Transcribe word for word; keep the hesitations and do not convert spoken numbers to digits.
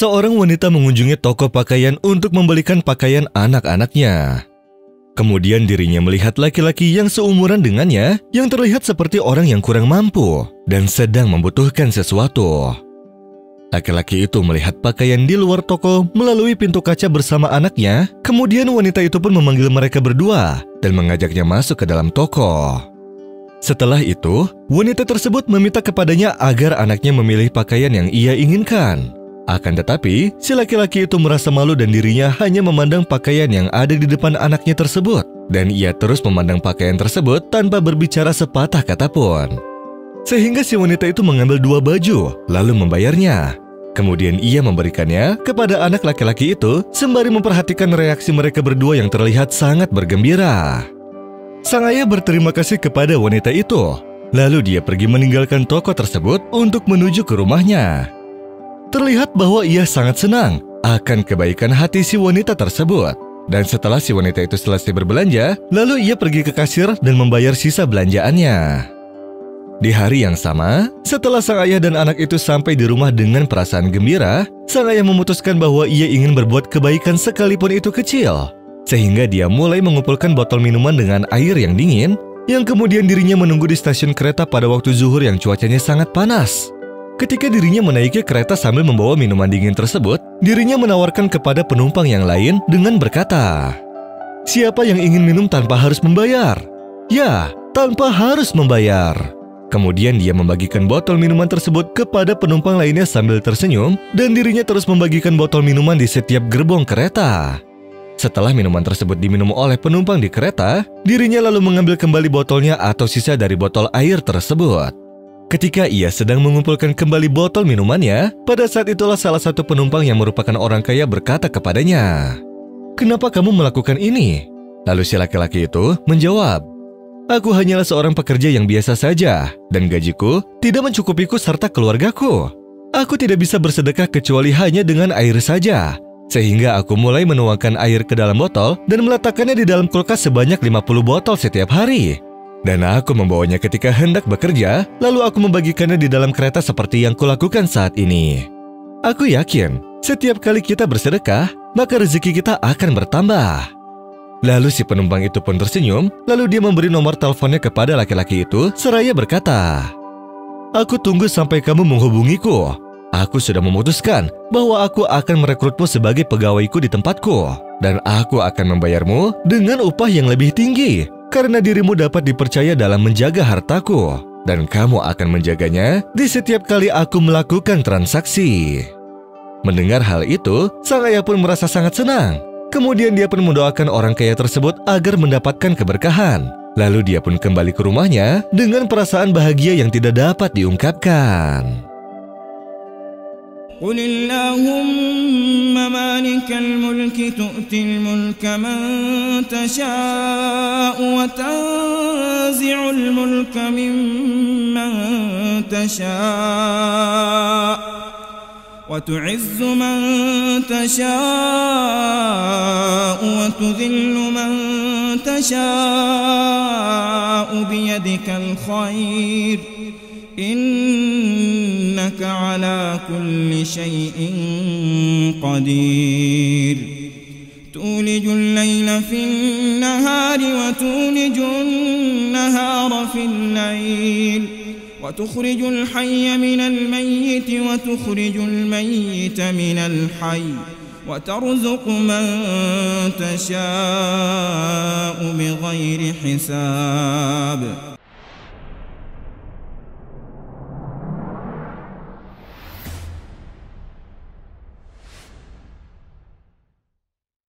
seorang wanita mengunjungi toko pakaian untuk membelikan pakaian anak-anaknya. Kemudian dirinya melihat laki-laki yang seumuran dengannya yang terlihat seperti orang yang kurang mampu dan sedang membutuhkan sesuatu. Laki-laki itu melihat pakaian di luar toko melalui pintu kaca bersama anaknya. Kemudian wanita itu pun memanggil mereka berdua dan mengajaknya masuk ke dalam toko. Setelah itu, wanita tersebut meminta kepadanya agar anaknya memilih pakaian yang ia inginkan. Akan tetapi, si laki-laki itu merasa malu dan dirinya hanya memandang pakaian yang ada di depan anaknya tersebut. Dan ia terus memandang pakaian tersebut tanpa berbicara sepatah kata pun. Sehingga si wanita itu mengambil dua baju, lalu membayarnya. Kemudian ia memberikannya kepada anak laki-laki itu sembari memperhatikan reaksi mereka berdua yang terlihat sangat bergembira. Sang ayah berterima kasih kepada wanita itu, lalu dia pergi meninggalkan toko tersebut untuk menuju ke rumahnya. Terlihat bahwa ia sangat senang akan kebaikan hati si wanita tersebut. Dan setelah si wanita itu selesai berbelanja, lalu ia pergi ke kasir dan membayar sisa belanjaannya. Di hari yang sama, setelah sang ayah dan anak itu sampai di rumah dengan perasaan gembira, sang ayah memutuskan bahwa ia ingin berbuat kebaikan sekalipun itu kecil. Sehingga dia mulai mengumpulkan botol minuman dengan air yang dingin, yang kemudian dirinya menunggu di stasiun kereta pada waktu zuhur yang cuacanya sangat panas. Ketika dirinya menaiki kereta sambil membawa minuman dingin tersebut, dirinya menawarkan kepada penumpang yang lain dengan berkata, "Siapa yang ingin minum tanpa harus membayar?" "Ya, tanpa harus membayar." Kemudian dia membagikan botol minuman tersebut kepada penumpang lainnya sambil tersenyum, dan dirinya terus membagikan botol minuman di setiap gerbong kereta. Setelah minuman tersebut diminum oleh penumpang di kereta, dirinya lalu mengambil kembali botolnya atau sisa dari botol air tersebut. Ketika ia sedang mengumpulkan kembali botol minumannya, pada saat itulah salah satu penumpang yang merupakan orang kaya berkata kepadanya, "Kenapa kamu melakukan ini?" Lalu si laki-laki itu menjawab, "Aku hanyalah seorang pekerja yang biasa saja, dan gajiku tidak mencukupiku serta keluargaku. Aku tidak bisa bersedekah kecuali hanya dengan air saja. Sehingga aku mulai menuangkan air ke dalam botol dan meletakkannya di dalam kulkas sebanyak lima puluh botol setiap hari. Dan aku membawanya ketika hendak bekerja, lalu aku membagikannya di dalam kereta seperti yang kulakukan saat ini. Aku yakin, setiap kali kita bersedekah, maka rezeki kita akan bertambah." Lalu si penumpang itu pun tersenyum, lalu dia memberi nomor teleponnya kepada laki-laki itu seraya berkata, "Aku tunggu sampai kamu menghubungiku. Aku sudah memutuskan bahwa aku akan merekrutmu sebagai pegawaiku di tempatku. Dan aku akan membayarmu dengan upah yang lebih tinggi, karena dirimu dapat dipercaya dalam menjaga hartaku. Dan kamu akan menjaganya di setiap kali aku melakukan transaksi." Mendengar hal itu, sang ayah pun merasa sangat senang. Kemudian dia pun mendoakan orang kaya tersebut agar mendapatkan keberkahan. Lalu dia pun kembali ke rumahnya dengan perasaan bahagia yang tidak dapat diungkapkan. قل اللهم مالك الملك تؤتي الملك من تشاء وتنزع الملك ممن تشاء وتعز من تشاء وتذل من تشاء بيدك الخير إنك على كل شيء قدير تولج الليل في النهار وتولج النهار في الليل وتخرج الحي من الميت وتخرج الميت من الحي وترزق من تشاء بغير حساب